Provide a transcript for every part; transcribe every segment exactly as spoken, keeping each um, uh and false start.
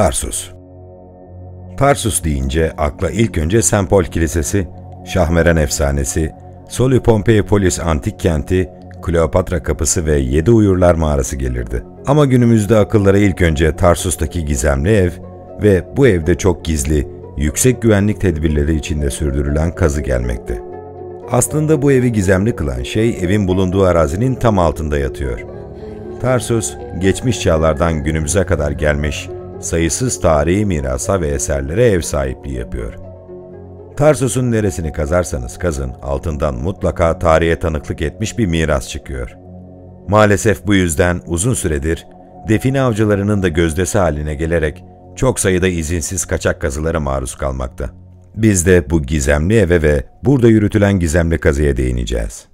Tarsus. Tarsus deyince akla ilk önce Saint Paul Kilisesi, Şahmeran Efsanesi, Soli Pompeipolis Antik Kenti, Kleopatra Kapısı ve Yedi Uyurlar Mağarası gelirdi. Ama günümüzde akıllara ilk önce Tarsus'taki gizemli ev ve bu evde çok gizli, yüksek güvenlik tedbirleri içinde sürdürülen kazı gelmekte. Aslında bu evi gizemli kılan şey evin bulunduğu arazinin tam altında yatıyor. Tarsus, geçmiş çağlardan günümüze kadar gelmiş, sayısız tarihi mirasa ve eserlere ev sahipliği yapıyor. Tarsus'un neresini kazarsanız kazın, altından mutlaka tarihe tanıklık etmiş bir miras çıkıyor. Maalesef bu yüzden uzun süredir define avcılarının da gözdesi haline gelerek çok sayıda izinsiz kaçak kazılara maruz kalmakta. Biz de bu gizemli eve ve burada yürütülen gizemli kazıya değineceğiz.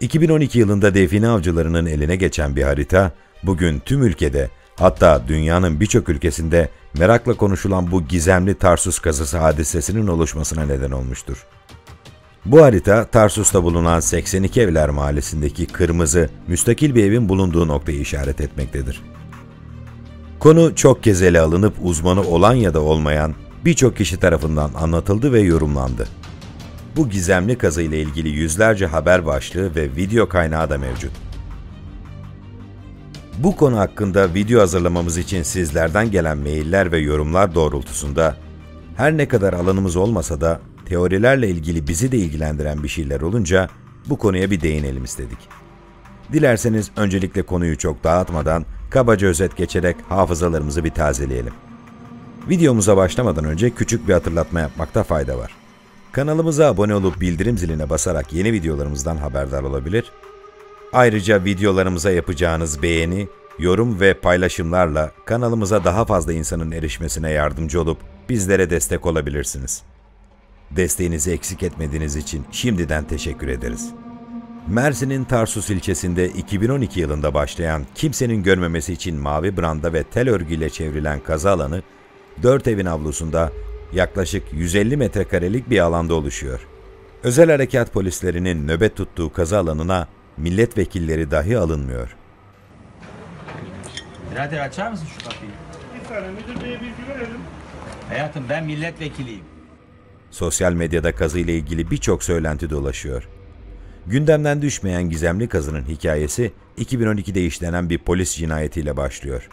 iki bin on iki yılında define avcılarının eline geçen bir harita, bugün tüm ülkede, hatta dünyanın birçok ülkesinde merakla konuşulan bu gizemli Tarsus kazısı hadisesinin oluşmasına neden olmuştur. Bu harita, Tarsus'ta bulunan seksen iki Evler Mahallesi'ndeki kırmızı, müstakil bir evin bulunduğu noktayı işaret etmektedir. Konu çok kez ele alınıp uzmanı olan ya da olmayan birçok kişi tarafından anlatıldı ve yorumlandı. Bu gizemli kazı ile ilgili yüzlerce haber başlığı ve video kaynağı da mevcut. Bu konu hakkında video hazırlamamız için sizlerden gelen mailler ve yorumlar doğrultusunda her ne kadar alanımız olmasa da teorilerle ilgili bizi de ilgilendiren bir şeyler olunca bu konuya bir değinelim istedik. Dilerseniz öncelikle konuyu çok dağıtmadan kabaca özet geçerek hafızalarımızı bir tazeleyelim. Videomuza başlamadan önce küçük bir hatırlatma yapmakta fayda var. Kanalımıza abone olup bildirim ziline basarak yeni videolarımızdan haberdar olabilir. Ayrıca videolarımıza yapacağınız beğeni, yorum ve paylaşımlarla kanalımıza daha fazla insanın erişmesine yardımcı olup bizlere destek olabilirsiniz. Desteğinizi eksik etmediğiniz için şimdiden teşekkür ederiz. Mersin'in Tarsus ilçesinde iki bin on iki yılında başlayan, kimsenin görmemesi için mavi branda ve tel örgüyle çevrilen kazı alanı, dört evin avlusunda yaklaşık yüz elli metrekarelik bir alanda oluşuyor. Özel harekat polislerinin nöbet tuttuğu kazı alanına milletvekilleri dahi alınmıyor. Birader açar mısın şu kapıyı? Bir tane müdür beye bilgi verelim. Hayatım, ben milletvekiliyim. Sosyal medyada kazı ile ilgili birçok söylenti dolaşıyor. Gündemden düşmeyen gizemli kazının hikayesi iki bin on iki'de işlenen bir polis cinayetiyle başlıyor.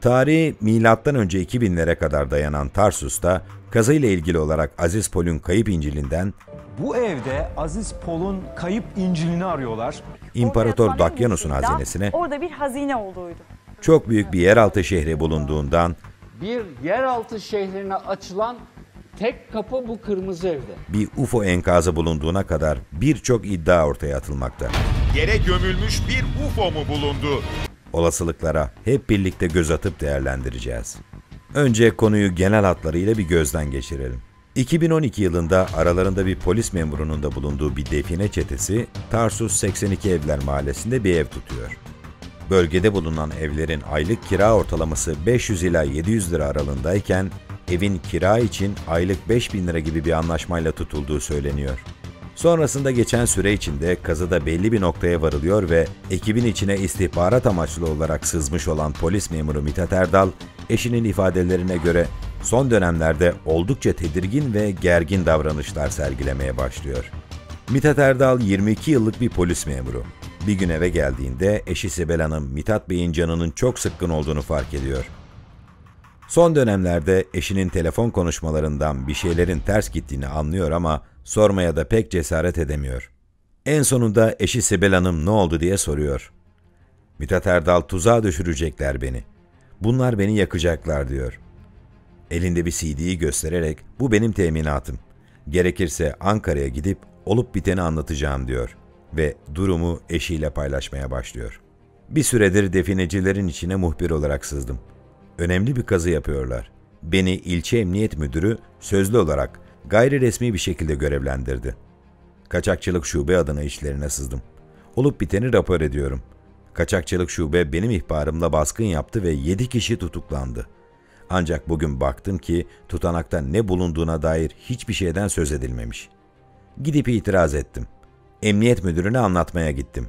Tarihi milattan önce iki binlere kadar dayanan Tarsus'ta kazı ile ilgili olarak Aziz Paul'un kayıp İncil'inden, bu evde Aziz Paul'un kayıp İncil'ini arıyorlar, İmparator Dakyanus'un hazinesine, orada bir hazine olduğuydu. Çok büyük bir yeraltı şehri bulunduğundan, bir yeraltı şehrine açılan tek kapı bu kırmızı evde, bir U F O enkazı bulunduğuna kadar birçok iddia ortaya atılmakta. Yere gömülmüş bir U F O mu bulundu? Olasılıklara hep birlikte göz atıp değerlendireceğiz. Önce konuyu genel hatlarıyla bir gözden geçirelim. iki bin on iki yılında aralarında bir polis memurunun da bulunduğu bir define çetesi, Tarsus seksen iki Evler Mahallesi'nde bir ev tutuyor. Bölgede bulunan evlerin aylık kira ortalaması beş yüz ila yedi yüz lira aralığındayken, evin kira için aylık beş bin lira gibi bir anlaşmayla tutulduğu söyleniyor. Sonrasında geçen süre içinde kazıda belli bir noktaya varılıyor ve ekibin içine istihbarat amaçlı olarak sızmış olan polis memuru Mithat Erdal, eşinin ifadelerine göre son dönemlerde oldukça tedirgin ve gergin davranışlar sergilemeye başlıyor. Mithat Erdal yirmi iki yıllık bir polis memuru. Bir gün eve geldiğinde eşi Sibel Hanım Mithat Bey'in canının çok sıkkın olduğunu fark ediyor. Son dönemlerde eşinin telefon konuşmalarından bir şeylerin ters gittiğini anlıyor ama sormaya da pek cesaret edemiyor. En sonunda eşi Sibel Hanım ne oldu diye soruyor. Mithat Erdal, tuzağa düşürecekler beni. Bunlar beni yakacaklar diyor. Elinde bir C D'yi göstererek, bu benim teminatım. Gerekirse Ankara'ya gidip olup biteni anlatacağım diyor ve durumu eşiyle paylaşmaya başlıyor. Bir süredir definecilerin içine muhbir olarak sızdım. Önemli bir kazı yapıyorlar. Beni ilçe emniyet müdürü sözlü olarak gayri resmi bir şekilde görevlendirdi. Kaçakçılık şube adına işlerine sızdım. Olup biteni rapor ediyorum. Kaçakçılık şube benim ihbarımla baskın yaptı ve yedi kişi tutuklandı. Ancak bugün baktım ki tutanakta ne bulunduğuna dair hiçbir şeyden söz edilmemiş. Gidip itiraz ettim. Emniyet müdürüne anlatmaya gittim.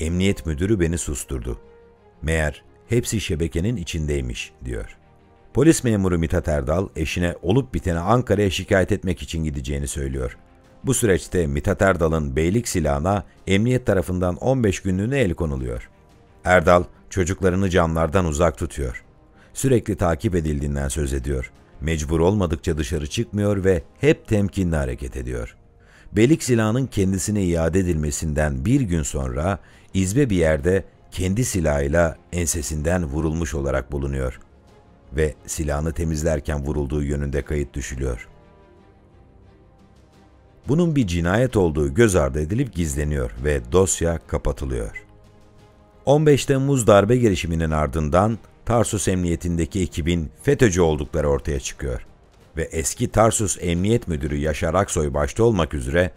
Emniyet müdürü beni susturdu. Meğer hepsi şebekenin içindeymiş, diyor. Polis memuru Mithat Erdal, eşine olup biteni Ankara'ya şikayet etmek için gideceğini söylüyor. Bu süreçte Mithat Erdal'ın beylik silahına emniyet tarafından on beş günlüğüne el konuluyor. Erdal, çocuklarını camlardan uzak tutuyor. Sürekli takip edildiğinden söz ediyor. Mecbur olmadıkça dışarı çıkmıyor ve hep temkinli hareket ediyor. Beylik silahının kendisine iade edilmesinden bir gün sonra izbe bir yerde kendi silahıyla ensesinden vurulmuş olarak bulunuyor ve silahını temizlerken vurulduğu yönünde kayıt düşülüyor. Bunun bir cinayet olduğu göz ardı edilip gizleniyor ve dosya kapatılıyor. on beş Temmuz darbe girişiminin ardından Tarsus Emniyetindeki ekibin FETÖ'cü oldukları ortaya çıkıyor ve eski Tarsus Emniyet Müdürü Yaşar Aksoy başta olmak üzere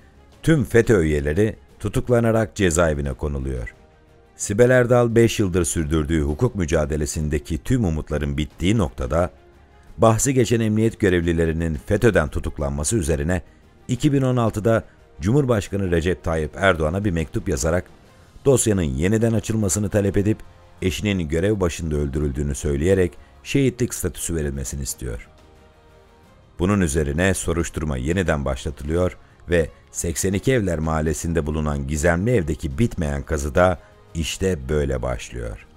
tüm FETÖ üyeleri tutuklanarak cezaevine konuluyor. Sibel Erdal beş yıldır sürdürdüğü hukuk mücadelesindeki tüm umutların bittiği noktada bahsi geçen emniyet görevlilerinin FETÖ'den tutuklanması üzerine iki bin on altıda Cumhurbaşkanı Recep Tayyip Erdoğan'a bir mektup yazarak dosyanın yeniden açılmasını talep edip eşinin görev başında öldürüldüğünü söyleyerek şehitlik statüsü verilmesini istiyor. Bunun üzerine soruşturma yeniden başlatılıyor ve seksen iki Evler Mahallesi'nde bulunan gizemli evdeki bitmeyen kazıda işte böyle başlıyor.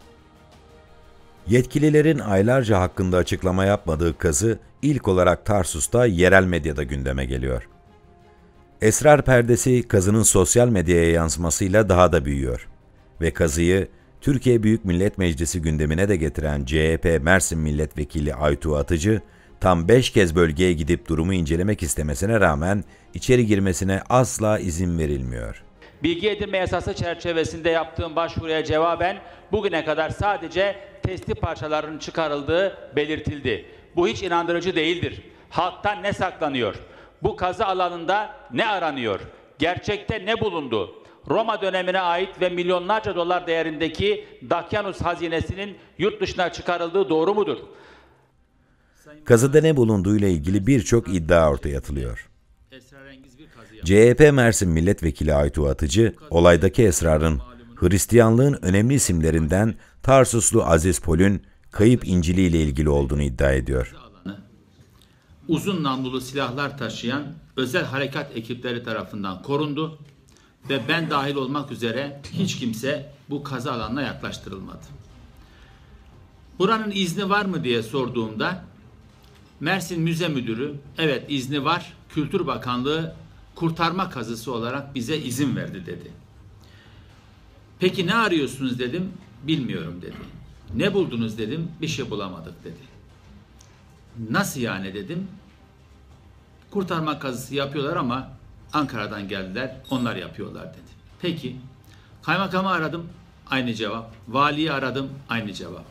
Yetkililerin aylarca hakkında açıklama yapmadığı kazı ilk olarak Tarsus'ta yerel medyada gündeme geliyor. Esrar perdesi kazının sosyal medyaya yansımasıyla daha da büyüyor ve kazıyı Türkiye Büyük Millet Meclisi gündemine de getiren C H P Mersin Milletvekili Aytuğ Atıcı, tam beş kez bölgeye gidip durumu incelemek istemesine rağmen içeri girmesine asla izin verilmiyor. Bilgi edinme yasası çerçevesinde yaptığım başvuruya cevaben bugüne kadar sadece testi parçalarının çıkarıldığı belirtildi. Bu hiç inandırıcı değildir. Halktan ne saklanıyor? Bu kazı alanında ne aranıyor? Gerçekte ne bulundu? Roma dönemine ait ve milyonlarca dolar değerindeki Dakyanus hazinesinin yurt dışına çıkarıldığı doğru mudur? Kazıda ne bulunduğuyla ilgili birçok iddia ortaya atılıyor. C H P Mersin Milletvekili Aytuğ Atıcı, olaydaki esrarın Hristiyanlığın önemli isimlerinden Tarsuslu Aziz Pol'ün kayıp İncili ile ilgili olduğunu iddia ediyor. Uzun namlulu silahlar taşıyan özel harekat ekipleri tarafından korundu ve ben dahil olmak üzere hiç kimse bu kazı alanına yaklaştırılmadı. Buranın izni var mı diye sorduğumda Mersin Müze Müdürü, evet izni var, Kültür Bakanlığı kurtarma kazısı olarak bize izin verdi dedi. Peki ne arıyorsunuz dedim, bilmiyorum dedi. Ne buldunuz dedim, bir şey bulamadık dedi. Nasıl yani dedim. Kurtarma kazısı yapıyorlar ama Ankara'dan geldiler, onlar yapıyorlar dedi. Peki, kaymakamı aradım, aynı cevap. Valiyi aradım, aynı cevap.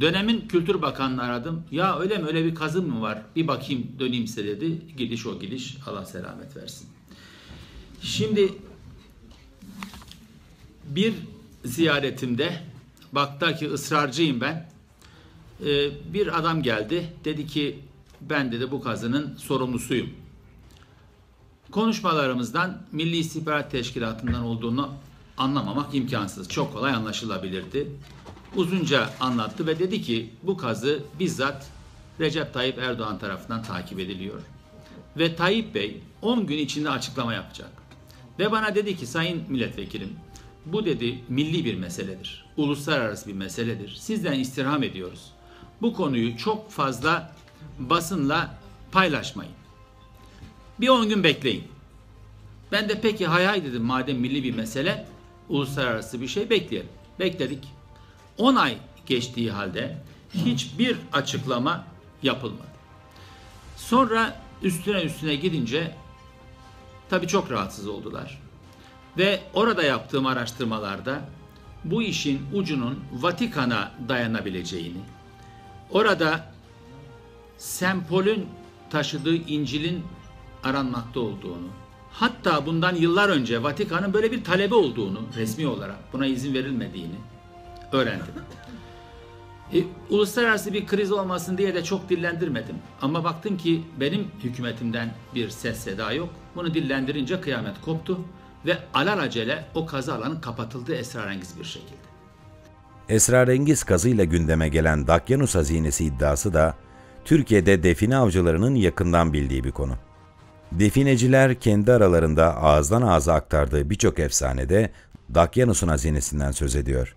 Dönemin Kültür Bakanı'nı aradım. Ya öyle mi, öyle bir kazı mı var? Bir bakayım, döneyim size dedi. Gidiş o gidiş, Allah selamet versin. Şimdi bir ziyaretimde, baktı ki ısrarcıyım ben. Bir adam geldi, dedi ki ben dedi bu kazının sorumlusuyum. Konuşmalarımızdan Milli İstihbarat Teşkilatı'ndan olduğunu anlamamak imkansız. Çok kolay anlaşılabilirdi. Uzunca anlattı ve dedi ki bu kazı bizzat Recep Tayyip Erdoğan tarafından takip ediliyor. Ve Tayyip Bey on gün içinde açıklama yapacak. Ve bana dedi ki sayın milletvekilim bu dedi milli bir meseledir. Uluslararası bir meseledir. Sizden istirham ediyoruz. Bu konuyu çok fazla basınla paylaşmayın. Bir on gün bekleyin. Ben de peki hay hay dedim madem milli bir mesele, uluslararası bir şey bekleyelim. Bekledik. on ay geçtiği halde hiçbir açıklama yapılmadı. Sonra üstüne üstüne gidince tabii çok rahatsız oldular. Ve orada yaptığım araştırmalarda bu işin ucunun Vatikan'a dayanabileceğini, orada Saint Paul'ün taşıdığı İncil'in aranmakta olduğunu, hatta bundan yıllar önce Vatikan'ın böyle bir talebi olduğunu resmi olarak buna izin verilmediğini öğrendim. E, uluslararası bir kriz olmasın diye de çok dillendirmedim. Ama baktım ki benim hükümetimden bir ses seda yok. Bunu dillendirince kıyamet koptu. ve alelacele o kazı alanı kapatıldığı esrarengiz bir şekilde. Esrarengiz kazıyla gündeme gelen Dakyanus hazinesi iddiası da Türkiye'de define avcılarının yakından bildiği bir konu. Defineciler kendi aralarında ağızdan ağza aktardığı birçok efsanede Dakyanus'un hazinesinden söz ediyor.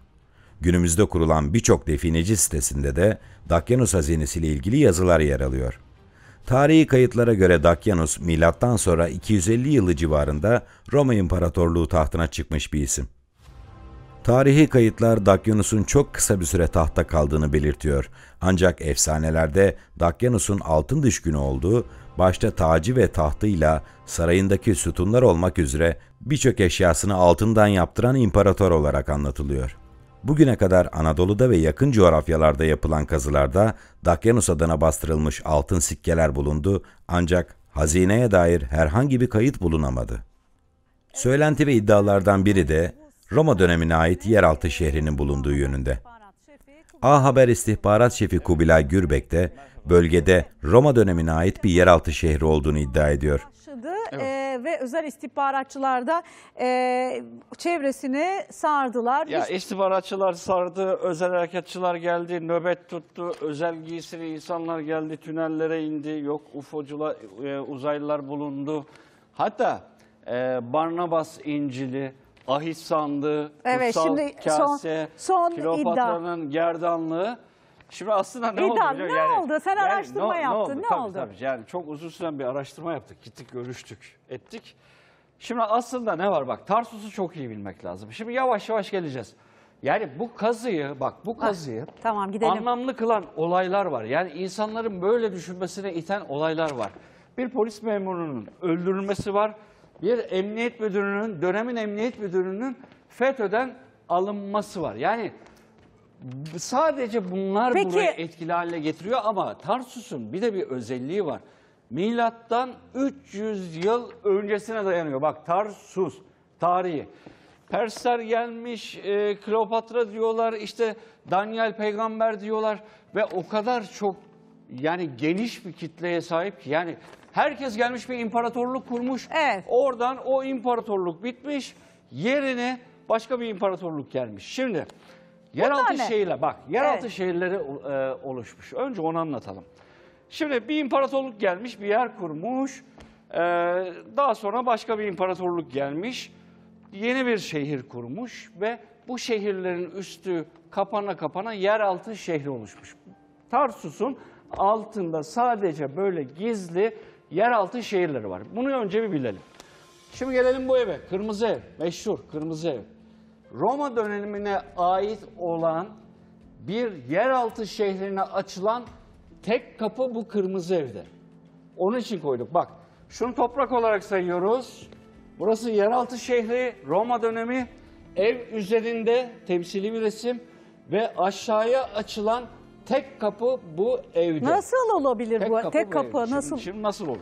Günümüzde kurulan birçok defineci sitesinde de Dakyanus hazinesi ile ilgili yazılar yer alıyor. Tarihi kayıtlara göre Dakyanus, milattan sonra iki yüz elli yılı civarında Roma İmparatorluğu tahtına çıkmış bir isim. Tarihi kayıtlar Dakyanus'un çok kısa bir süre tahtta kaldığını belirtiyor. Ancak efsanelerde Dakyanus'un altın düşkünü olduğu, başta tacı ve tahtıyla sarayındaki sütunlar olmak üzere birçok eşyasını altından yaptıran imparator olarak anlatılıyor. Bugüne kadar Anadolu'da ve yakın coğrafyalarda yapılan kazılarda Dakyanus adına bastırılmış altın sikkeler bulundu, ancak hazineye dair herhangi bir kayıt bulunamadı. Söylenti ve iddialardan biri de Roma dönemine ait yeraltı şehrinin bulunduğu yönünde. A Haber istihbarat şefi Kubilay Gürbek de bölgede Roma dönemine ait bir yeraltı şehri olduğunu iddia ediyor. Evet. Ee, ve özel istihbaratçılar da e, çevresini sardılar. Ya Hiç... istihbaratçılar sardı, özel harekatçılar geldi, nöbet tuttu, özel giysili insanlar geldi, tünellere indi, yok ufocular, e, uzaylılar bulundu. Hatta e, Barnabas İncili, Ahit Sandığı, evet, kutsal şimdi kase, Kleopatra'nın gerdanlığı. Şimdi aslında ne İdan, oldu biliyor musun? Ne yani, oldu? Sen yani araştırma no, yaptın. Ne oldu? Ne tabii, oldu? Tabii, yani çok uzun süren bir araştırma yaptık. Gittik, görüştük, ettik. Şimdi aslında ne var? Bak, Tarsus'u çok iyi bilmek lazım. Şimdi yavaş yavaş geleceğiz. Yani bu kazıyı, bak bu kazıyı ah, tamam, gidelim. Anlamlı kılan olaylar var. Yani insanların böyle düşünmesine iten olaylar var. Bir polis memurunun öldürülmesi var. Bir emniyet müdürünün, dönemin emniyet müdürünün FETÖ'den alınması var. Yani... Sadece bunlar Peki. burayı etkili hale getiriyor ama Tarsus'un bir de bir özelliği var. Milattan üç yüz yıl öncesine dayanıyor. Bak, Tarsus tarihi. Persler gelmiş, e, Kleopatra diyorlar, işte Daniel peygamber diyorlar ve o kadar çok yani geniş bir kitleye sahip ki yani herkes gelmiş bir imparatorluk kurmuş. Evet. Oradan o imparatorluk bitmiş, yerine başka bir imparatorluk gelmiş. Şimdi yeraltı şehirler, bak, yeraltı evet. şehirleri e, oluşmuş. Önce onu anlatalım. Şimdi bir imparatorluk gelmiş, bir yer kurmuş. E, daha sonra başka bir imparatorluk gelmiş. Yeni bir şehir kurmuş ve bu şehirlerin üstü kapana kapana yeraltı şehri oluşmuş. Tarsus'un altında sadece böyle gizli yeraltı şehirleri var. Bunu önce bir bilelim. Şimdi gelelim bu eve. Kırmızı ev, meşhur kırmızı ev. Roma dönemine ait olan bir yeraltı şehrine açılan tek kapı bu kırmızı evde. Onun için koyduk. Bak, şunu toprak olarak sayıyoruz. Burası yeraltı şehri, Roma dönemi, ev üzerinde temsili bir resim ve aşağıya açılan tek kapı bu evde. Nasıl olabilir tek bu? Kapı tek bu kapı evde. Nasıl? Şimdi, şimdi nasıl olur?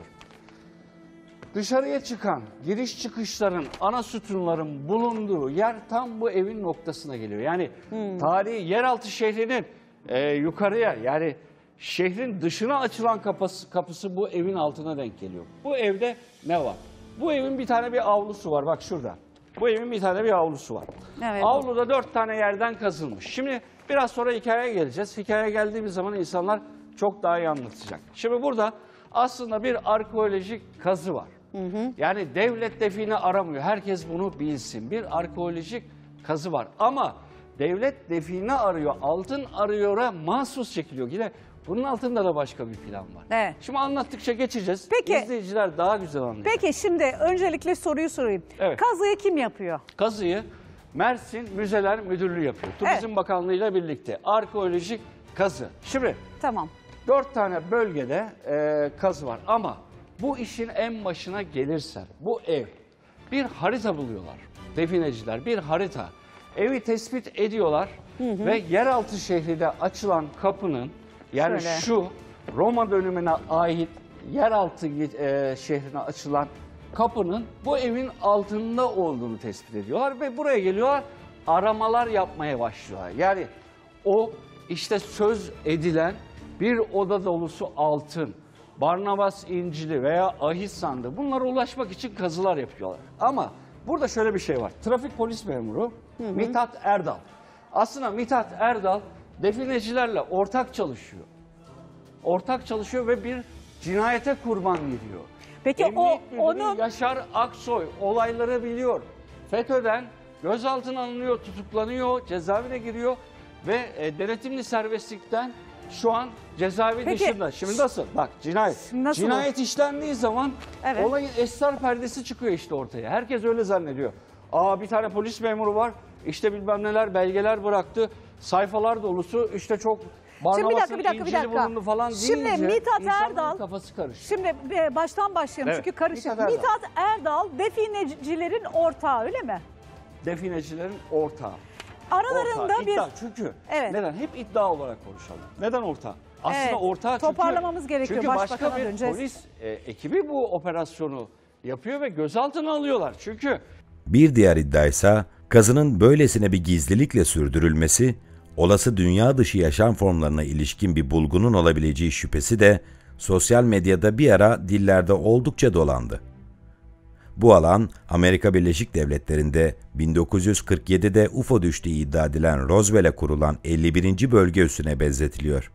Dışarıya çıkan, giriş çıkışların, ana sütunların bulunduğu yer tam bu evin noktasına geliyor. Yani hmm. tarihi yeraltı şehrinin e, yukarıya, yani şehrin dışına açılan kapısı, kapısı bu evin altına denk geliyor. Bu evde ne var? Bu evin bir tane bir avlusu var. Bak şurada. Bu evin bir tane bir avlusu var. Evet. Avluda dört tane yerden kazılmış. Şimdi biraz sonra hikayeye geleceğiz. Hikayeye geldiğimiz zaman insanlar çok daha iyi anlatacak. Şimdi burada aslında bir arkeolojik kazı var. Hı hı. Yani devlet define aramıyor. Herkes bunu bilsin. Bir arkeolojik kazı var. Ama devlet define arıyor, altın arıyor'a mahsus çekiliyor. Yine bunun altında da başka bir plan var. Evet. Şimdi anlattıkça geçeceğiz. Peki, İzleyiciler daha güzel anlayacak. Peki, şimdi öncelikle soruyu sorayım. Evet. Kazıyı kim yapıyor? Kazıyı Mersin Müzeler Müdürlüğü yapıyor. Turizm evet. Bakanlığı ile birlikte. Arkeolojik kazı. Şimdi. Tamam. Dört tane bölgede e, kazı var ama bu işin en başına gelirsen bu ev, bir harita buluyorlar. Defineciler bir harita. Evi tespit ediyorlar hı hı. ve yeraltı şehrinde açılan kapının yani Şöyle. şu Roma dönemine ait yeraltı e, şehrine açılan kapının bu evin altında olduğunu tespit ediyorlar ve buraya geliyorlar, aramalar yapmaya başlıyorlar. Yani o işte söz edilen bir oda dolusu altın, Barnabas İncili veya Ahit Sandığı, bunlara ulaşmak için kazılar yapıyorlar. Ama Burada şöyle bir şey var. Trafik polis memuru hı hı. Mithat Erdal. Aslında Mithat Erdal definecilerle ortak çalışıyor. Ortak çalışıyor ve bir cinayete kurban gidiyor. Peki Emniyet o onun... Yaşar Aksoy olayları biliyor. FETÖ'den gözaltına alınıyor, tutuklanıyor, cezaevine giriyor ve e, denetimli serbestlikten şu an cezaevi Peki. dışında. Şimdi nasıl? Bak cinayet. Nasıl cinayet olur? işlendiği zaman evet. olayın esrar perdesi çıkıyor işte ortaya. Herkes öyle zannediyor. Aa bir tane polis memuru var. İşte bilmem neler belgeler bıraktı. Sayfalar dolusu işte çok... Şimdi bir dakika, bir dakika, bir dakika. Falan şimdi Mithat Erdal, kafası karışıyor. Şimdi baştan başlayalım evet. çünkü karışık. Mithat, Mithat Erdal definecilerin ortağı öyle mi? Definecilerin ortağı. Aralarında ortağı. bir... İddia. Çünkü evet. neden? Hep iddia olarak konuşalım. Neden ortağı? Aslında evet. ortağı çünkü... Toparlamamız gerekiyor. Çünkü başka bir döneceğiz. Polis e, ekibi bu operasyonu yapıyor ve gözaltına alıyorlar. Çünkü... Bir diğer iddia ise kazının böylesine bir gizlilikle sürdürülmesi... Olası dünya dışı yaşam formlarına ilişkin bir bulgunun olabileceği şüphesi de sosyal medyada bir ara dillerde oldukça dolandı. Bu alan Amerika Birleşik Devletleri'nde bin dokuz yüz kırk yedi'de U F O düştüğü iddia edilen Roswell'e kurulan elli birinci bölge üssüne benzetiliyor.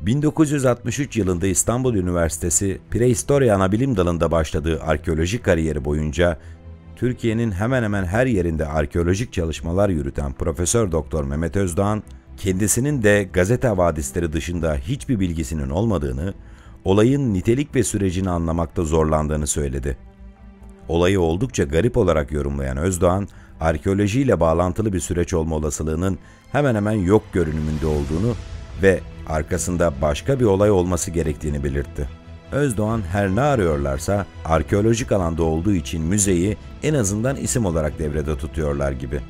bin dokuz yüz altmış üç yılında İstanbul Üniversitesi Prehistorya Anabilim Dalı'nda başladığı arkeolojik kariyeri boyunca Türkiye'nin hemen hemen her yerinde arkeolojik çalışmalar yürüten Profesör Doktor Mehmet Özdoğan, kendisinin de gazete havadisleri dışında hiçbir bilgisinin olmadığını, olayın nitelik ve sürecini anlamakta zorlandığını söyledi. Olayı oldukça garip olarak yorumlayan Özdoğan, arkeolojiyle bağlantılı bir süreç olma olasılığının hemen hemen yok görünümünde olduğunu ve arkasında başka bir olay olması gerektiğini belirtti. Özdoğan her ne arıyorlarsa arkeolojik alanda olduğu için müzeyi en azından isim olarak devrede tutuyorlar gibi.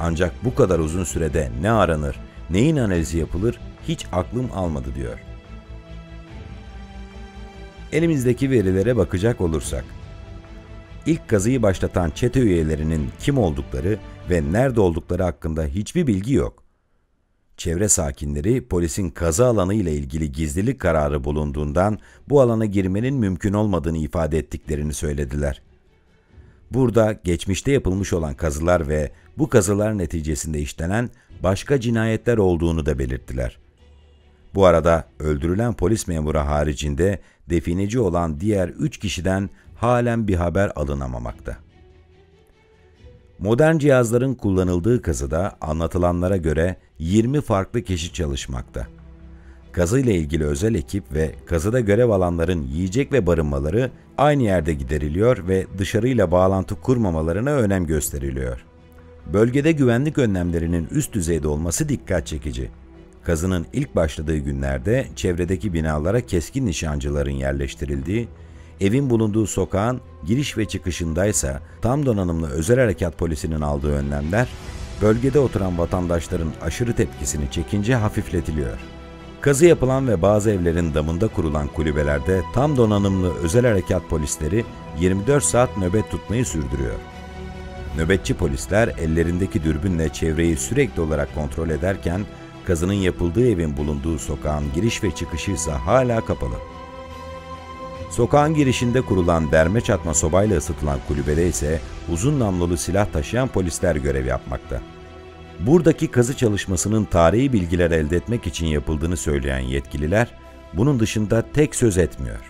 Ancak bu kadar uzun sürede ne aranır, neyin analizi yapılır hiç aklım almadı diyor. Elimizdeki verilere bakacak olursak, ilk kazıyı başlatan çete üyelerinin kim oldukları ve nerede oldukları hakkında hiçbir bilgi yok. Çevre sakinleri polisin kazı alanı ile ilgili gizlilik kararı bulunduğundan bu alana girmenin mümkün olmadığını ifade ettiklerini söylediler. Burada geçmişte yapılmış olan kazılar ve bu kazılar neticesinde işlenen başka cinayetler olduğunu da belirttiler. Bu arada öldürülen polis memuru haricinde defineci olan diğer üç kişiden halen bir haber alınamamakta. Modern cihazların kullanıldığı kazıda anlatılanlara göre yirmi farklı kişi çalışmakta. Kazıyla ilgili özel ekip ve kazıda görev alanların yiyecek ve barınmaları aynı yerde gideriliyor ve dışarıyla bağlantı kurmamalarına önem gösteriliyor. Bölgede güvenlik önlemlerinin üst düzeyde olması dikkat çekici. Kazının ilk başladığı günlerde çevredeki binalara keskin nişancıların yerleştirildiği, evin bulunduğu sokağın giriş ve çıkışındaysa tam donanımlı özel harekat polisinin aldığı önlemler, bölgede oturan vatandaşların aşırı tepkisini çekince hafifletiliyor. Kazı yapılan ve bazı evlerin damında kurulan kulübelerde tam donanımlı özel harekat polisleri yirmi dört saat nöbet tutmayı sürdürüyor. Nöbetçi polisler ellerindeki dürbünle çevreyi sürekli olarak kontrol ederken, kazının yapıldığı evin bulunduğu sokağın giriş ve çıkışı ise hala kapalı. Sokağın girişinde kurulan derme çatma sobayla ısıtılan kulübede ise uzun namlulu silah taşıyan polisler görev yapmakta. Buradaki kazı çalışmasının tarihi bilgiler elde etmek için yapıldığını söyleyen yetkililer, bunun dışında tek söz etmiyor.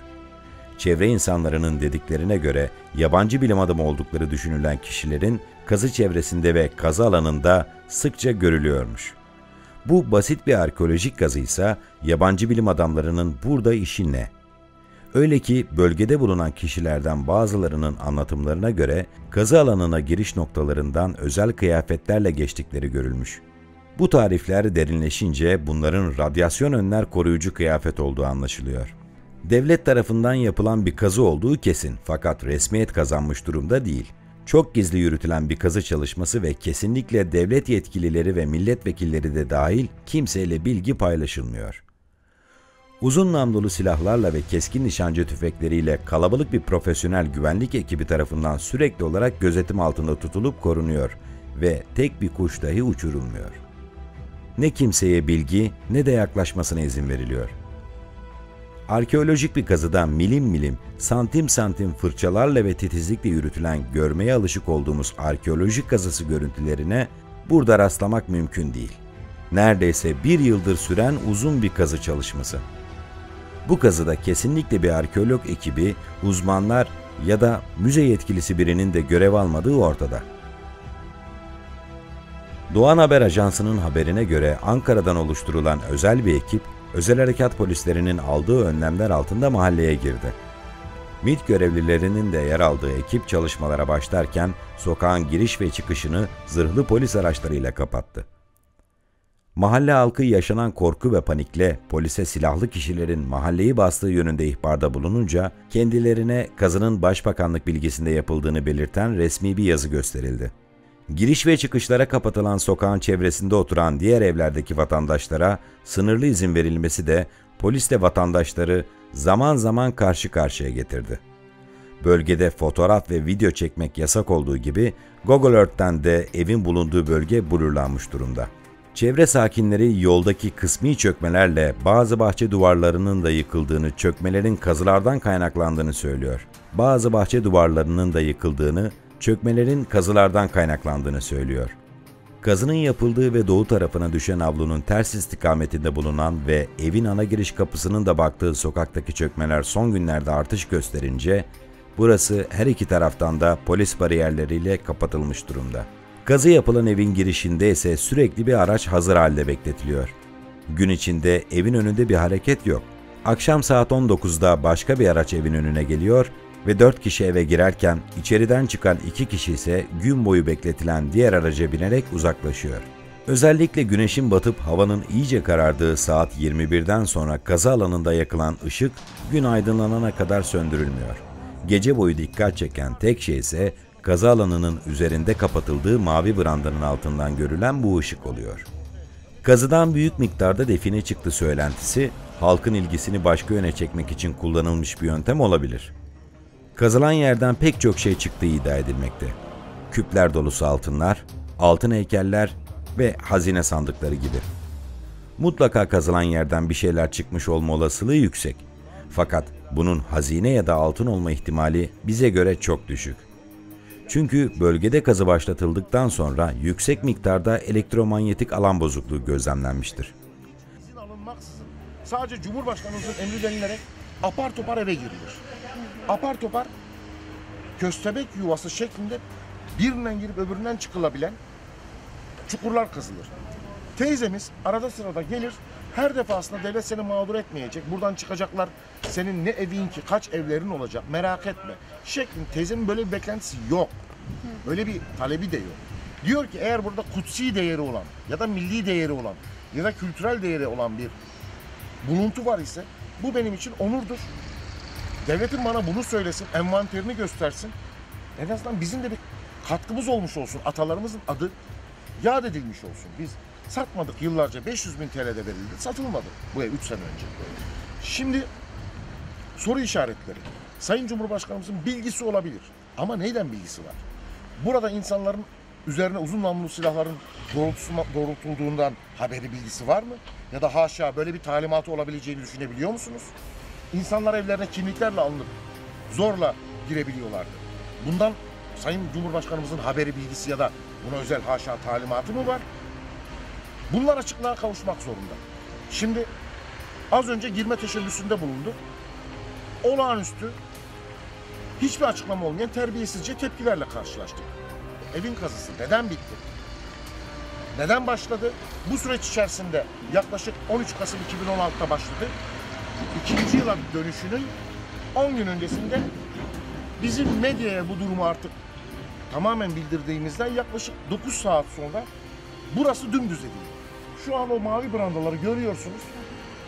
Çevre insanlarının dediklerine göre yabancı bilim adamı oldukları düşünülen kişilerin kazı çevresinde ve kazı alanında sıkça görülüyormuş. Bu basit bir arkeolojik kazıysa yabancı bilim adamlarının burada işi ne? Öyle ki bölgede bulunan kişilerden bazılarının anlatımlarına göre kazı alanına giriş noktalarından özel kıyafetlerle geçtikleri görülmüş. Bu tarifler derinleşince bunların radyasyon önler koruyucu kıyafet olduğu anlaşılıyor. Devlet tarafından yapılan bir kazı olduğu kesin fakat resmiyet kazanmış durumda değil. Çok gizli yürütülen bir kazı çalışması ve kesinlikle devlet yetkilileri ve milletvekilleri de dahil kimseyle bilgi paylaşılmıyor. Uzun namlulu silahlarla ve keskin nişancı tüfekleriyle kalabalık bir profesyonel güvenlik ekibi tarafından sürekli olarak gözetim altında tutulup korunuyor ve tek bir kuş dahi uçurulmuyor. Ne kimseye bilgi ne de yaklaşmasına izin veriliyor. Arkeolojik bir kazıdan milim milim, santim santim fırçalarla ve titizlikle yürütülen görmeye alışık olduğumuz arkeolojik kazısı görüntülerine burada rastlamak mümkün değil. Neredeyse bir yıldır süren uzun bir kazı çalışması. Bu kazıda kesinlikle bir arkeolog ekibi, uzmanlar ya da müze yetkilisi birinin de görev almadığı ortada. Doğan Haber Ajansı'nın haberine göre Ankara'dan oluşturulan özel bir ekip, özel harekat polislerinin aldığı önlemler altında mahalleye girdi. MİT görevlilerinin de yer aldığı ekip çalışmalara başlarken sokağın giriş ve çıkışını zırhlı polis araçlarıyla kapattı. Mahalle halkı yaşanan korku ve panikle polise silahlı kişilerin mahalleyi bastığı yönünde ihbarda bulununca kendilerine kazının Başbakanlık bilgisinde yapıldığını belirten resmi bir yazı gösterildi. Giriş ve çıkışlara kapatılan sokağın çevresinde oturan diğer evlerdeki vatandaşlara sınırlı izin verilmesi de polisle vatandaşları zaman zaman karşı karşıya getirdi. Bölgede fotoğraf ve video çekmek yasak olduğu gibi Google Earth'ten de evin bulunduğu bölge blurlanmış durumda. Çevre sakinleri yoldaki kısmi çökmelerle bazı bahçe duvarlarının da yıkıldığını, çökmelerin kazılardan kaynaklandığını söylüyor. Bazı bahçe duvarlarının da yıkıldığını, çökmelerin kazılardan kaynaklandığını söylüyor. Kazının yapıldığı ve doğu tarafına düşen avlunun ters istikametinde bulunan ve evin ana giriş kapısının da baktığı sokaktaki çökmeler son günlerde artış gösterince, burası her iki taraftan da polis bariyerleriyle kapatılmış durumda. Kazı yapılan evin girişinde ise sürekli bir araç hazır halde bekletiliyor. Gün içinde evin önünde bir hareket yok. Akşam saat on dokuzda başka bir araç evin önüne geliyor ve dört kişi eve girerken içeriden çıkan iki kişi ise gün boyu bekletilen diğer araca binerek uzaklaşıyor. Özellikle güneşin batıp havanın iyice karardığı saat yirmi birden sonra kazı alanında yakılan ışık gün aydınlanana kadar söndürülmüyor. Gece boyu dikkat çeken tek şey ise kazı alanının üzerinde kapatıldığı mavi brandanın altından görülen bu ışık oluyor. Kazıdan büyük miktarda define çıktı söylentisi, halkın ilgisini başka yöne çekmek için kullanılmış bir yöntem olabilir. Kazılan yerden pek çok şey çıktığı iddia edilmekte. Küpler dolusu altınlar, altın heykeller ve hazine sandıkları gibi. Mutlaka kazılan yerden bir şeyler çıkmış olma olasılığı yüksek. Fakat bunun hazine ya da altın olma ihtimali bize göre çok düşük. Çünkü bölgede kazı başlatıldıktan sonra yüksek miktarda elektromanyetik alan bozukluğu gözlemlenmiştir. İzin alınmaksızın sadece Cumhurbaşkanımızın emri denilerek apar topar eve girilir. Apar topar köstebek yuvası şeklinde birinden girip öbüründen çıkılabilen çukurlar kazılır. Teyzemiz arada sırada gelir, her defasında devlet seni mağdur etmeyecek, buradan çıkacaklar, senin ne evin ki kaç evlerin olacak merak etme şeklinde. Teyzemin böyle bir beklentisi yok, öyle bir talebi de yok. Diyor ki eğer burada kutsi değeri olan ya da milli değeri olan ya da kültürel değeri olan bir buluntu var ise bu benim için onurdur. Devletin bana bunu söylesin, envanterini göstersin. En azından bizim de bir katkımız olmuş olsun. Atalarımızın adı yad edilmiş olsun. Biz satmadık yıllarca. beş yüz bin T L'de verildi. Satılmadı bu ev üç sene önce. Şimdi soru işaretleri. Sayın Cumhurbaşkanımızın bilgisi olabilir. Ama neyden bilgisi var? Burada insanların üzerine uzun namlulu silahların doğrultulduğundan haberi bilgisi var mı? Ya da haşa böyle bir talimatı olabileceğini düşünebiliyor musunuz? İnsanlar evlerine kimliklerle alınıp zorla girebiliyorlardı. Bundan Sayın Cumhurbaşkanımızın haberi bilgisi ya da buna özel haşa talimatı mı var? Bunlar açıklığa kavuşmak zorunda. Şimdi az önce girme teşebbüsünde bulundu. Olağanüstü hiçbir açıklama olmayan terbiyesizce tepkilerle karşılaştık. Evin kazısı neden bitti? Neden başladı? Bu süreç içerisinde yaklaşık on üç Kasım iki bin on altıda başladı. İkinci yıla dönüşünün on gün öncesinde bizim medyaya bu durumu artık tamamen bildirdiğimizden yaklaşık dokuz saat sonra burası dümdüz edildi. Şu an o mavi brandaları görüyorsunuz.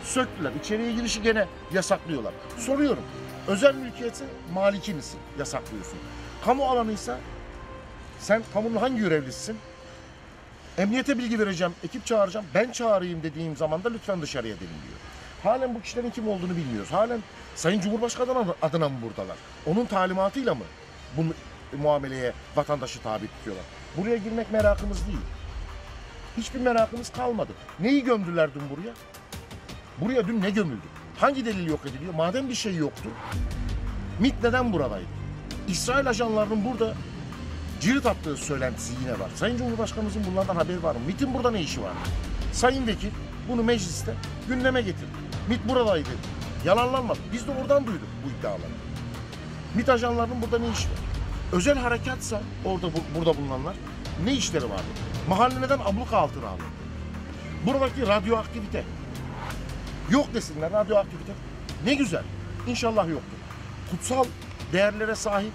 Söktüler. İçeriye girişi gene yasaklıyorlar. Soruyorum. Özel mülkiyeti maliki misin? Yasaklıyorsun. Kamu alanıysa sen kamunun hangi görevlisisin? Emniyete bilgi vereceğim. Ekip çağıracağım. Ben çağırayım dediğim zaman da lütfen dışarıya delin diyor. Halen bu kişilerin kim olduğunu bilmiyoruz. Halen Sayın Cumhurbaşkanı adına mı buradalar? Onun talimatıyla mı bu muameleye vatandaşı tabi tutuyorlar? Buraya girmek merakımız değil. Hiçbir merakımız kalmadı. Neyi gömdüler dün buraya? Buraya dün ne gömüldü? Hangi delil yok ediliyor? Madem bir şey yoktu, MİT neden buradaydı? İsrail ajanlarının burada cirit attığı söylentisi yine var. Sayın Cumhurbaşkanımızın bunlardan haberi var mı? MİT'in burada ne işi var? Sayın Vekil bunu mecliste gündeme getirdi. MİT buradaydı. Yalanlanmadı. Biz de oradan duyduk bu iddiaları. MİT ajanlarının burada ne işi var? Özel harekatsa orada burada bulunanlar ne işleri vardı? Mahalle neden abluka altına aldı? Buradaki radyoaktivite. Yok desinler radyoaktivite. Ne güzel. İnşallah yoktur. Kutsal değerlere sahip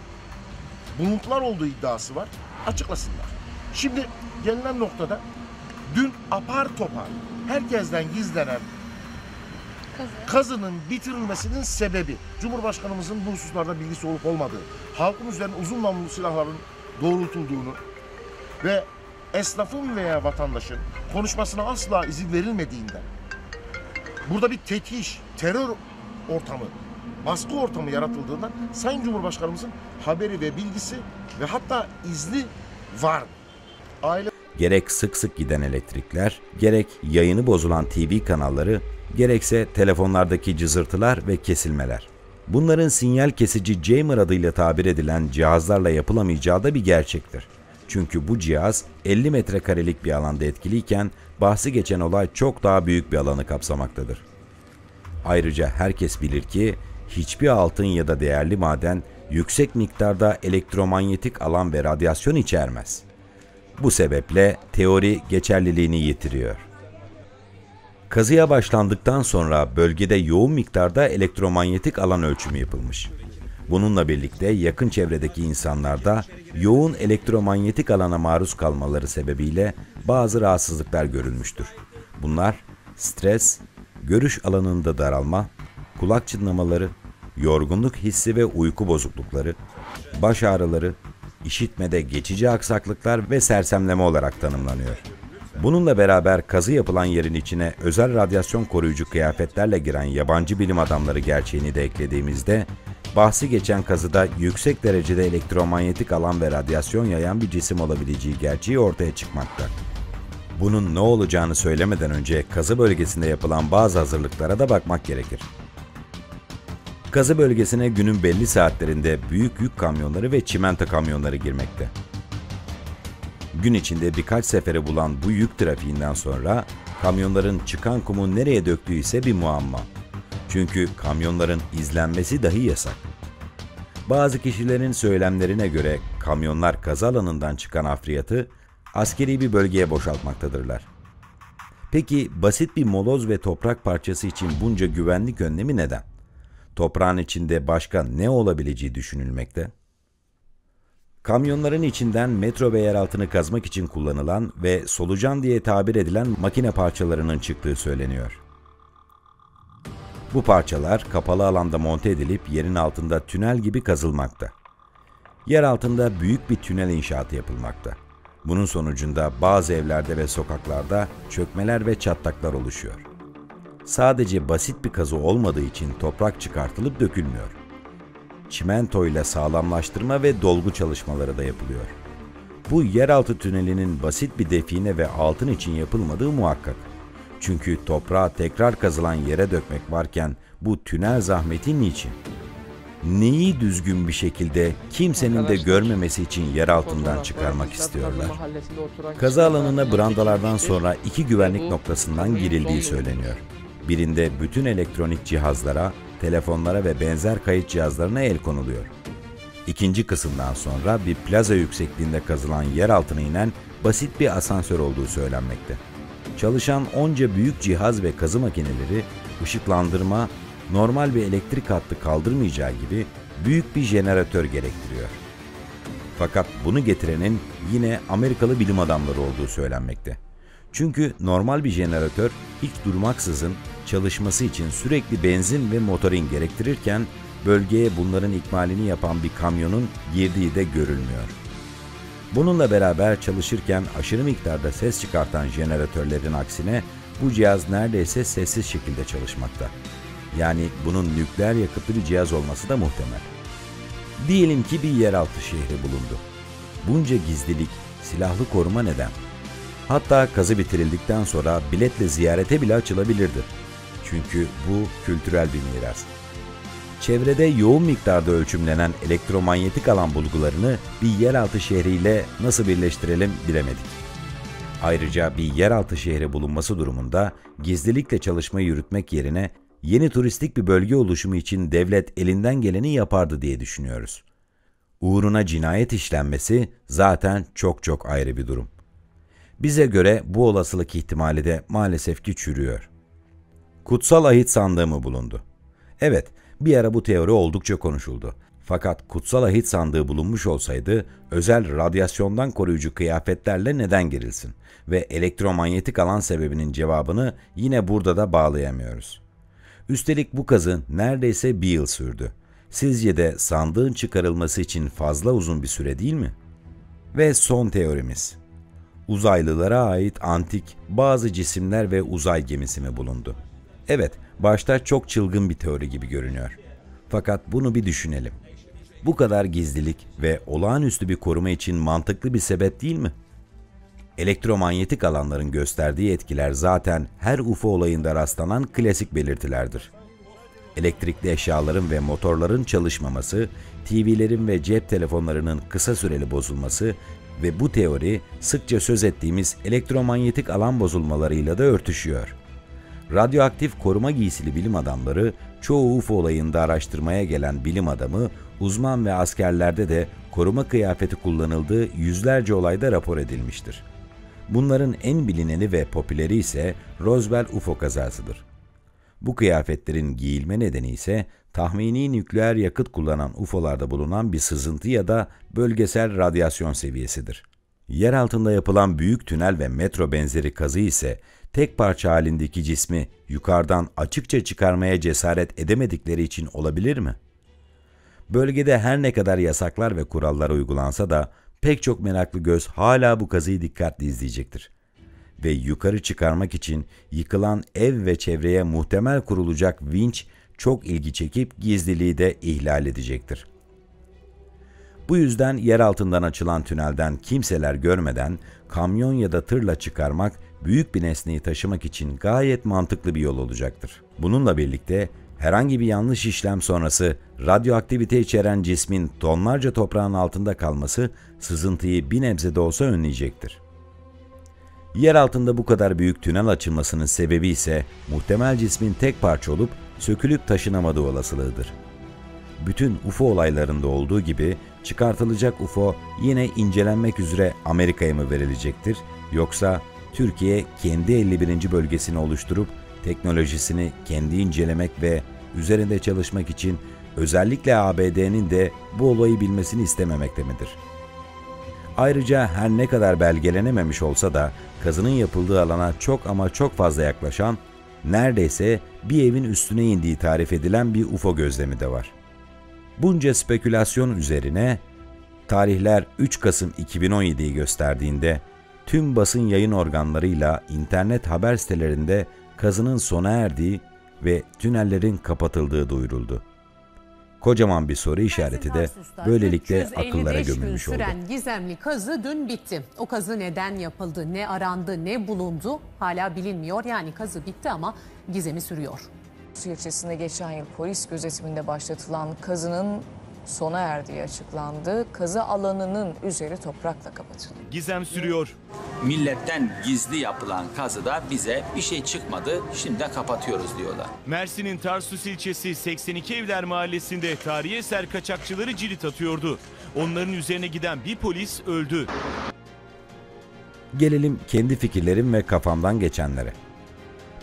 buluntular olduğu iddiası var. Açıklasınlar. Şimdi gelinen noktada dün apar topar herkesten gizlenen Kazı. kazının bitirilmesinin sebebi Cumhurbaşkanımızın bu hususlarda bilgisi olup olmadığı, halkın üzerine uzun namlulu silahların doğrultulduğunu ve esnafın veya vatandaşın konuşmasına asla izin verilmediğinden, burada bir tekiş, terör ortamı, baskı ortamı yaratıldığından Sayın Cumhurbaşkanımızın haberi ve bilgisi ve hatta izni var. Aile... Gerek sık sık giden elektrikler, gerek yayını bozulan T V kanalları, gerekse telefonlardaki cızırtılar ve kesilmeler. Bunların sinyal kesici jammer adıyla tabir edilen cihazlarla yapılamayacağı da bir gerçektir. Çünkü bu cihaz elli metrekarelik bir alanda etkiliyken bahsi geçen olay çok daha büyük bir alanı kapsamaktadır. Ayrıca herkes bilir ki hiçbir altın ya da değerli maden yüksek miktarda elektromanyetik alan ve radyasyon içermez. Bu sebeple teori geçerliliğini yitiriyor. Kazıya başlandıktan sonra bölgede yoğun miktarda elektromanyetik alan ölçümü yapılmış. Bununla birlikte yakın çevredeki insanlarda yoğun elektromanyetik alana maruz kalmaları sebebiyle bazı rahatsızlıklar görülmüştür. Bunlar stres, görüş alanında daralma, kulak çınlamaları, yorgunluk hissi ve uyku bozuklukları, baş ağrıları, işitmede geçici aksaklıklar ve sersemleme olarak tanımlanıyor. Bununla beraber kazı yapılan yerin içine özel radyasyon koruyucu kıyafetlerle giren yabancı bilim adamları gerçeğini de eklediğimizde, bahsi geçen kazıda yüksek derecede elektromanyetik alan ve radyasyon yayan bir cisim olabileceği gerçeği ortaya çıkmakta. Bunun ne olacağını söylemeden önce kazı bölgesinde yapılan bazı hazırlıklara da bakmak gerekir. Kazı bölgesine günün belli saatlerinde büyük yük kamyonları ve çimento kamyonları girmekte. Gün içinde birkaç sefere bulan bu yük trafiğinden sonra kamyonların çıkan kumu nereye döktüğü ise bir muamma. Çünkü kamyonların izlenmesi dahi yasak. Bazı kişilerin söylemlerine göre kamyonlar kazı alanından çıkan afriyatı askeri bir bölgeye boşaltmaktadırlar. Peki basit bir moloz ve toprak parçası için bunca güvenlik önlemi neden? Toprağın içinde başka ne olabileceği düşünülmekte? Kamyonların içinden metro ve yeraltını kazmak için kullanılan ve solucan diye tabir edilen makine parçalarının çıktığı söyleniyor. Bu parçalar kapalı alanda monte edilip yerin altında tünel gibi kazılmakta. Yer altında büyük bir tünel inşaatı yapılmakta. Bunun sonucunda bazı evlerde ve sokaklarda çökmeler ve çatlaklar oluşuyor. Sadece basit bir kazı olmadığı için toprak çıkartılıp dökülmüyor. Çimento ile sağlamlaştırma ve dolgu çalışmaları da yapılıyor. Bu yeraltı tünelinin basit bir define ve altın için yapılmadığı muhakkak. Çünkü toprağa tekrar kazılan yere dökmek varken bu tünel zahmeti niçin? Neyi düzgün bir şekilde kimsenin de görmemesi için yer altından çıkarmak istiyorlar? Kazı alanına brandalardan sonra iki güvenlik noktasından girildiği söyleniyor. Birinde bütün elektronik cihazlara, telefonlara ve benzer kayıt cihazlarına el konuluyor. İkinci kısımdan sonra bir plaza yüksekliğinde kazılan yer altına inen basit bir asansör olduğu söylenmekte. Çalışan onca büyük cihaz ve kazı makineleri, ışıklandırma, normal bir elektrik hattı kaldırmayacağı gibi büyük bir jeneratör gerektiriyor. Fakat bunu getirenin yine Amerikalı bilim adamları olduğu söylenmekte. Çünkü normal bir jeneratör hiç durmaksızın çalışması için sürekli benzin ve motorin gerektirirken bölgeye bunların ikmalini yapan bir kamyonun girdiği de görülmüyor. Bununla beraber çalışırken aşırı miktarda ses çıkartan jeneratörlerin aksine bu cihaz neredeyse sessiz şekilde çalışmakta. Yani bunun nükleer yakıtlı cihaz olması da muhtemel. Diyelim ki bir yeraltı şehri bulundu. Bunca gizlilik, silahlı koruma neden? Hatta kazı bitirildikten sonra biletle ziyarete bile açılabilirdi. Çünkü bu kültürel bir miras. Çevrede yoğun miktarda ölçümlenen elektromanyetik alan bulgularını bir yeraltı şehriyle nasıl birleştirelim bilemedik. Ayrıca bir yeraltı şehri bulunması durumunda gizlilikle çalışmayı yürütmek yerine yeni turistik bir bölge oluşumu için devlet elinden geleni yapardı diye düşünüyoruz. Uğruna cinayet işlenmesi zaten çok çok ayrı bir durum. Bize göre bu olasılık ihtimali de maalesef ki çürüyor. Kutsal Ahit Sandığı mı bulundu? Evet, bir ara bu teori oldukça konuşuldu. Fakat Kutsal Ahit Sandığı bulunmuş olsaydı özel radyasyondan koruyucu kıyafetlerle neden girilsin ve elektromanyetik alan sebebinin cevabını yine burada da bağlayamıyoruz. Üstelik bu kazı neredeyse bir yıl sürdü. Sizce de sandığın çıkarılması için fazla uzun bir süre değil mi? Ve son teorimiz. Uzaylılara ait antik bazı cisimler ve uzay gemisi mi bulundu? Evet, başta çok çılgın bir teori gibi görünüyor. Fakat bunu bir düşünelim. Bu kadar gizlilik ve olağanüstü bir koruma için mantıklı bir sebep değil mi? Elektromanyetik alanların gösterdiği etkiler zaten her U F O olayında rastlanan klasik belirtilerdir. Elektrikli eşyaların ve motorların çalışmaması, T V'lerin ve cep telefonlarının kısa süreli bozulması ve bu teori sıkça söz ettiğimiz elektromanyetik alan bozulmalarıyla da örtüşüyor. Radyoaktif koruma giysili bilim adamları, çoğu U F O olayında araştırmaya gelen bilim adamı, uzman ve askerlerde de koruma kıyafeti kullanıldığı yüzlerce olayda rapor edilmiştir. Bunların en bilineni ve popüleri ise Roswell U F O kazasıdır. Bu kıyafetlerin giyilme nedeni ise tahmini nükleer yakıt kullanan U F O'larda bulunan bir sızıntı ya da bölgesel radyasyon seviyesidir. Yer altında yapılan büyük tünel ve metro benzeri kazı ise tek parça halindeki cismi yukarıdan açıkça çıkarmaya cesaret edemedikleri için olabilir mi? Bölgede her ne kadar yasaklar ve kurallar uygulansa da pek çok meraklı göz hala bu kazıyı dikkatli izleyecektir. Ve yukarı çıkarmak için yıkılan ev ve çevreye muhtemel kurulacak vinç çok ilgi çekip gizliliği de ihlal edecektir. Bu yüzden yer altından açılan tünelden kimseler görmeden kamyon ya da tırla çıkarmak büyük bir nesneyi taşımak için gayet mantıklı bir yol olacaktır. Bununla birlikte herhangi bir yanlış işlem sonrası radyoaktivite içeren cismin tonlarca toprağın altında kalması sızıntıyı bir nebze de olsa önleyecektir. Yer altında bu kadar büyük tünel açılmasının sebebi ise muhtemel cismin tek parça olup sökülüp taşınamadığı olasılığıdır. Bütün U F O olaylarında olduğu gibi çıkartılacak U F O yine incelenmek üzere Amerika'ya mı verilecektir, yoksa Türkiye kendi elli birinci bölgesini oluşturup teknolojisini kendi incelemek ve üzerinde çalışmak için özellikle A B D'nin de bu olayı bilmesini istememekte midir? Ayrıca her ne kadar belgelenememiş olsa da kazının yapıldığı alana çok ama çok fazla yaklaşan, neredeyse bir evin üstüne indiği tarif edilen bir U F O gözlemi de var. Bunca spekülasyon üzerine tarihler üç Kasım iki bin on yedi'yi gösterdiğinde tüm basın yayın organlarıyla internet haber sitelerinde kazının sona erdiği ve tünellerin kapatıldığı duyuruldu. Kocaman bir soru işareti de böylelikle akıllara gömülmüş oldu. Süren gizemli kazı dün bitti. O kazı neden yapıldı, ne arandı, ne bulundu hala bilinmiyor. Yani kazı bitti ama gizemi sürüyor. Tarsus ilçesinde geçen yıl polis gözetiminde başlatılan kazının sona erdiği açıklandı. Kazı alanının üzeri toprakla kapatıldı. Gizem sürüyor. Milletten gizli yapılan kazıda bize bir şey çıkmadı, şimdi de kapatıyoruz diyorlar. Mersin'in Tarsus ilçesi seksen iki Evler Mahallesi'nde tarihi eser kaçakçıları cirit atıyordu. Onların üzerine giden bir polis öldü. Gelelim kendi fikirlerim ve kafamdan geçenlere.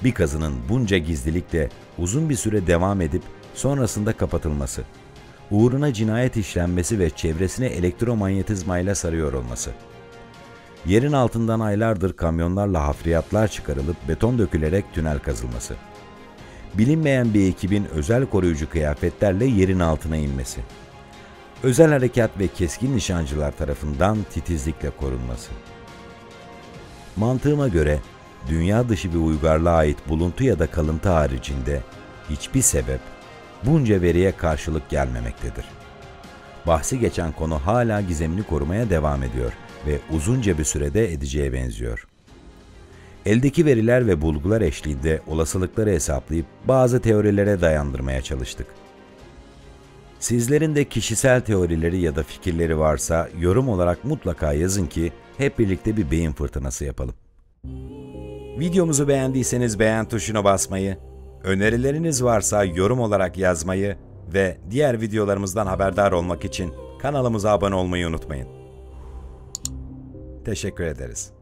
Bir kazının bunca gizlilikle uzun bir süre devam edip sonrasında kapatılması, uğruna cinayet işlenmesi ve çevresine elektromanyetizmayla sarıyor olması, yerin altından aylardır kamyonlarla hafriyatlar çıkarılıp beton dökülerek tünel kazılması, bilinmeyen bir ekibin özel koruyucu kıyafetlerle yerin altına inmesi, özel harekat ve keskin nişancılar tarafından titizlikle korunması. Mantığıma göre dünya dışı bir uygarlığa ait buluntu ya da kalıntı haricinde hiçbir sebep bunca veriye karşılık gelmemektedir. Bahsi geçen konu hala gizemini korumaya devam ediyor ve uzunca bir sürede edeceğe benziyor. Eldeki veriler ve bulgular eşliğinde olasılıkları hesaplayıp bazı teorilere dayandırmaya çalıştık. Sizlerin de kişisel teorileri ya da fikirleri varsa yorum olarak mutlaka yazın ki hep birlikte bir beyin fırtınası yapalım. Videomuzu beğendiyseniz beğen tuşuna basmayı, önerileriniz varsa yorum olarak yazmayı ve diğer videolarımızdan haberdar olmak için kanalımıza abone olmayı unutmayın. Teşekkür ederiz.